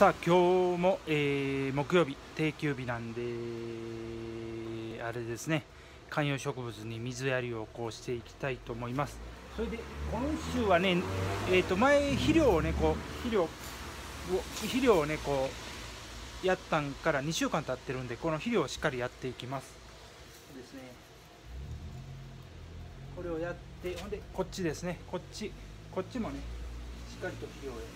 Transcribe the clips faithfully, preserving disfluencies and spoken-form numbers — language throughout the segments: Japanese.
さあ今日も、えー、木曜日定休日なんであれですね、観葉植物に水やりをこうしていきたいと思います。それで今週はね、えー、と前肥料をねこう肥料を肥料をねこうやったんからにしゅうかん経ってるんで、この肥料をしっかりやっていきます。ですね、これをやって、ほんでこっちですね、こっちこっちもねしっかりと肥料をやる。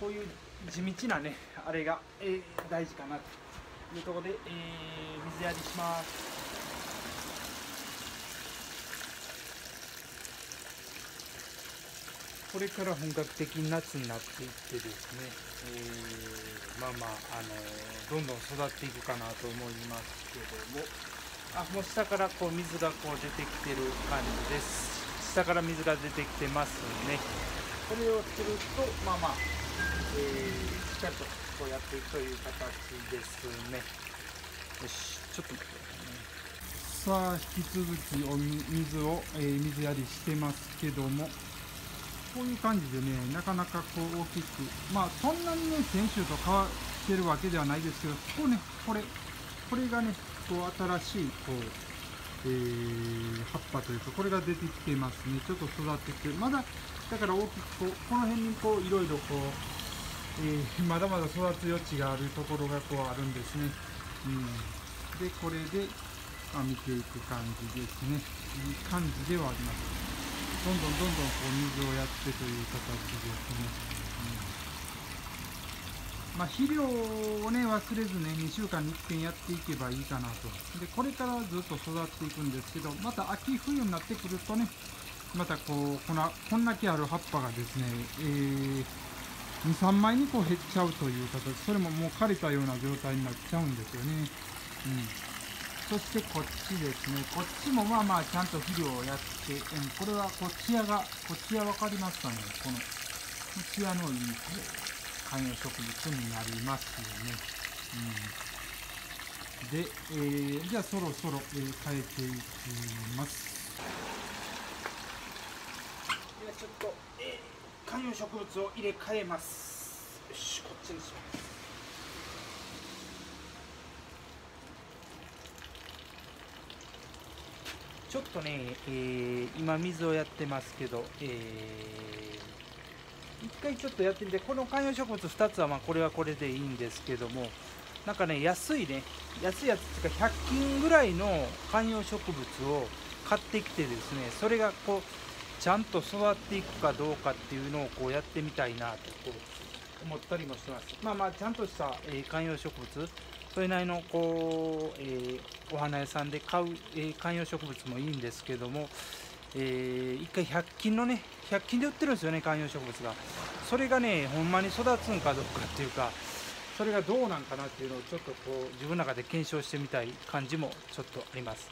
こういう地道なねあれが、えー、大事かなというところで、えー、水やりします。これから本格的に夏になっていってですね、えー、まあまあ、あのー、どんどん育っていくかなと思いますけども、あ、もう下からこう水がこう出てきてる感じです。下から水が出てきてますね。これをするとまあまあ、えー、しっかりとこうやっていくという形ですね。よし、ちょっと待ってくださいね。さあ引き続きお水を、えー、水やりしてますけども、こういう感じでね、なかなかこう大きく、まあそんなにね先週と変わってるわけではないですけど、こうね、これこれがねこう新しいこう、えー、葉っぱというかこれが出てきてますね。ちょっと育ってきて、まだだから大きくこうこの辺にこういろいろこう、えー、まだまだ育つ余地があるところがこうあるんですね。うん、でこれで、まあ、見ていく感じですね。いい感じではあります。どんどんどんどんこう水をやってという形ですね。うん、まあ、肥料をね忘れずねにしゅうかんにいっかいやっていけばいいかなと。でこれからずっと育っていくんですけど、また秋冬になってくるとね、またこうこのこんだけある葉っぱがですね、えーに、さんまいにこう減っちゃうという形、それももう枯れたような状態になっちゃうんですよね。うん、そしてこっちですね、こっちもまあまあちゃんと肥料をやって、うん、これはこうツヤが、こうツヤ分かりますかね、このツヤのいい観葉植物になりますよね。うん、で、えー、じゃあそろそろ、えー、変えていきます。いやちょっと、えー観葉植物を入れ替えます。よし、こっちにします。ちょっとね、えー、今水をやってますけど、えー、一回ちょっとやってみて、この観葉植物ふたつはまあこれはこれでいいんですけども、なんかね安いね安いやつっていうかひゃっきんぐらいの観葉植物を買ってきてですね、それがこうちゃんと育っていくかどうかっていうのをこうやってみたいなと思ったりもしてます。まあまあちゃんとした、えー、観葉植物、それなりのこう、えー、お花屋さんで買う、えー、観葉植物もいいんですけども、えー、一回ひゃっきんのねひゃっきんで売ってるんですよね、観葉植物が。それがねほんまに育つんかどうかっていうか、それがどうなんかなっていうのをちょっとこう自分の中で検証してみたい感じもちょっとあります。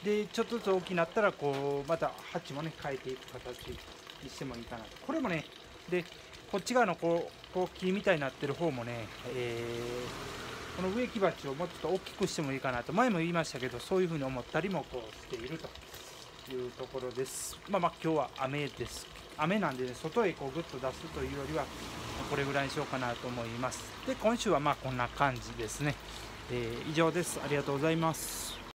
でちょっとずつ大きくなったらこうまた鉢もね変えていく形にしてもいいかなと。これもね、でこっち側のこうこう木みたいになってる方もね、えー、この植木鉢をもうちょっと大きくしてもいいかなと、前も言いましたけど、そういうふうに思ったりもこうしているというところです。まあまあ今日は雨です。雨なんで、ね、外へこうグッと出すというよりはこれぐらいにしようかなと思います。で今週はまあこんな感じですね。えー、以上です。ありがとうございます。